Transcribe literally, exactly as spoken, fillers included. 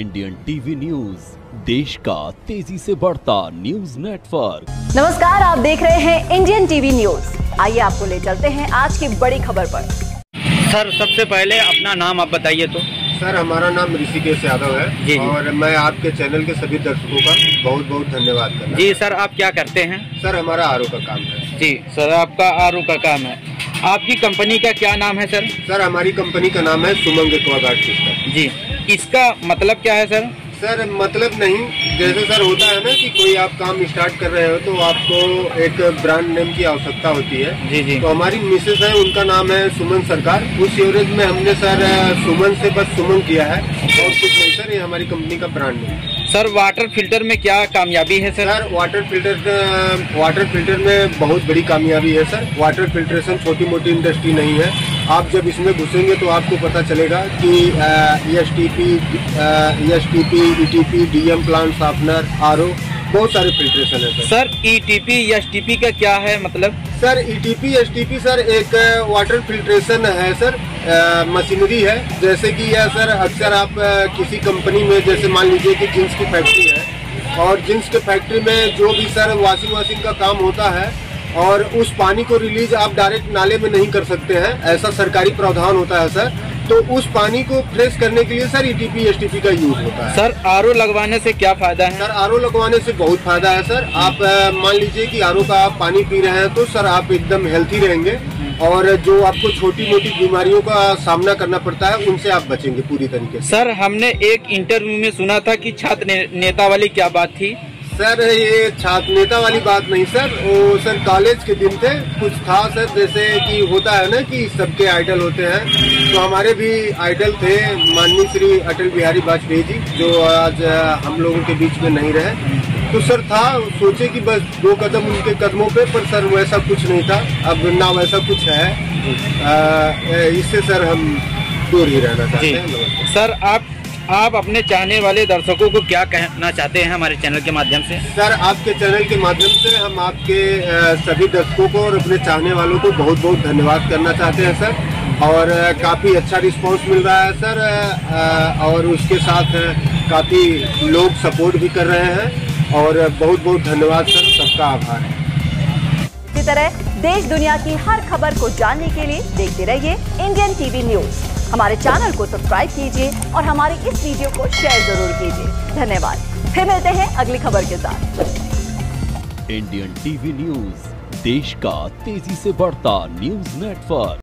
Indian TV news, देश का तेजी से बढ़ता न्यूज नेटवर्क। नमस्कार, आप देख रहे हैं इंडियन टीवी न्यूज। आइए आपको ले चलते हैं आज की बड़ी खबर पर। सर, सबसे पहले अपना नाम आप बताइए। तो सर, हमारा नाम ऋषिकेश यादव है जी, और मैं आपके चैनल के सभी दर्शकों का बहुत बहुत धन्यवाद करता हूं। जी सर, आप क्या करते हैं? सर, हमारा आरो का काम है। जी सर, आपका आरो का काम है। आपकी कंपनी का क्या नाम है सर? सर, हमारी कंपनी का नाम है सुमन सरकार जी। इसका मतलब क्या है सर? सर, मतलब नहीं, जैसे सर होता है ना कि कोई आप काम स्टार्ट कर रहे हो तो आपको एक ब्रांड नेम की आवश्यकता होती है। जी जी। तो हमारी मिसेस है, उनका नाम है सुमन सरकार। उस एवरेज में हमने सर सुमन से बस सुमन किया है और कुछ नहीं सर, ये हमारी कंपनी का ब्रांड नेम है। सर, वाटर फिल्टर में क्या कामयाबी है sir? Sir, water filter water filter में बहुत बड़ी कामयाबी है सर। वाटर फिल्ट्रेशन छोटी मोटी इंडस्ट्री नहीं है। आप जब इसमें घुसेंगे तो आपको पता चलेगा कि E S T P, E S T P, E T P, D M plant sharpener, R O, बहुत सारे फिल्ट्रेशन है sir. Sir, E T P, E S T P का क्या है मतलब? Sir, E T P, E S T P sir एक water filtration है sir, machinery है। जैसे कि यह सर अक्सर आप किसी कंपनी में, जैसे मान लीजिए कि जिंस की फैक्ट्री है, और जिंस के फैक्ट्री में जो भी सर वॉशिंग वॉशिंग का काम होता है, और उस पानी को रिलीज आप डायरेक्ट नाले में नहीं कर सकते हैं, ऐसा सरकारी प्रावधान होता है सर। तो उस पानी को फ्रेश करने के लिए sir E T P, E S T P का यूज होता है। सर, आर ओ लगवाने से क्या फायदा है? सर, आर ओ लगवाने से बहुत फायदा है सर। आप मान लीजिए कि आर ओ का आप पानी पी रहे हैं तो सर आप एकदम हेल्थी रहेंगे, और जो आपको छोटी मोटी बीमारियों का सामना करना पड़ता है उनसे आप बचेंगे पूरी तरीके से। सर, हमने एक इंटरव्यू में सुना था कि छात्र ने, नेता वाली क्या बात थी? सर, ये छात्र नेता वाली बात नहीं सर, वो सर कॉलेज के दिन थे, कुछ था सर। जैसे कि होता है ना कि सबके आइडल होते हैं, तो हमारे भी आइडल थे माननीय श्री अटल बिहारी वाजपेयी जी, जो आज हम लोगों के बीच में नहीं रहे। तो सर था, सोचे कि बस दो कदम उनके कदमों पे, पर सर वैसा कुछ नहीं था, अब ना वैसा कुछ है। इससे सर हम दूर ही रहना चाहते हैं। सर, आप आप अपने चाहने वाले दर्शकों को क्या कहना चाहते हैं हमारे चैनल के माध्यम से? सर, आपके चैनल के माध्यम से हम आपके सभी दर्शकों को और अपने चाहने वालों को बहुत बहुत धन्यवाद करना चाहते हैं सर। और काफ़ी अच्छा रिस्पांस मिल रहा है सर, और उसके साथ काफ़ी लोग सपोर्ट भी कर रहे हैं, और बहुत बहुत धन्यवाद सर, सबका आभार है। इसी तरह देश दुनिया की हर खबर को जानने के लिए देखते रहिए इंडियन टीवी न्यूज। हमारे चैनल को सब्सक्राइब कीजिए और हमारे इस वीडियो को शेयर जरूर कीजिए। धन्यवाद। फिर मिलते हैं अगली खबर के साथ। इंडियन टीवी न्यूज, देश का तेजी से बढ़ता न्यूज नेटवर्क।